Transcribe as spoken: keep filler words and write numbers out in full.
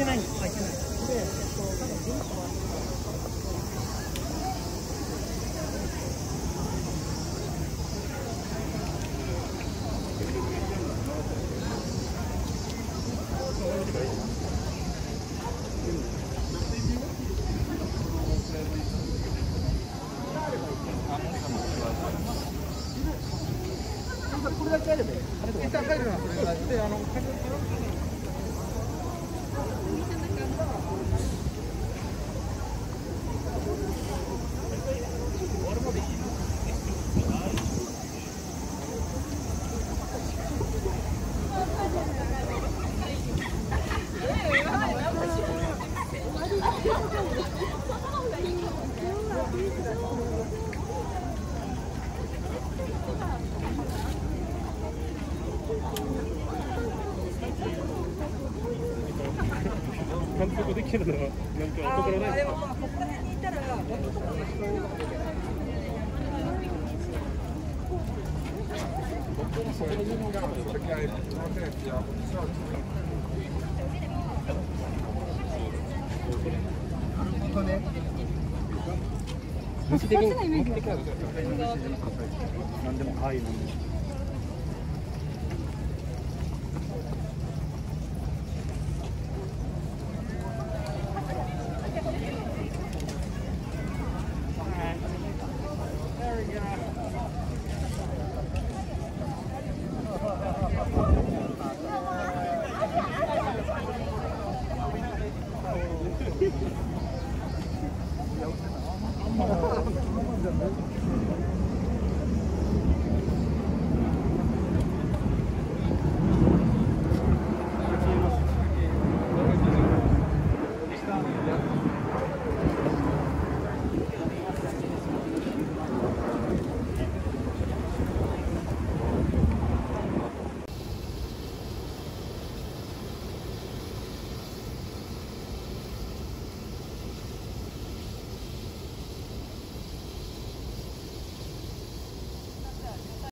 てないんです。開いてない。で、えっと、なんか文章はこれだけあればいい。一旦帰るのはそれがあって、あの。監督できるのはなんか心ないですか。あ、でもここら辺にいたら目的なんでも愛なんです。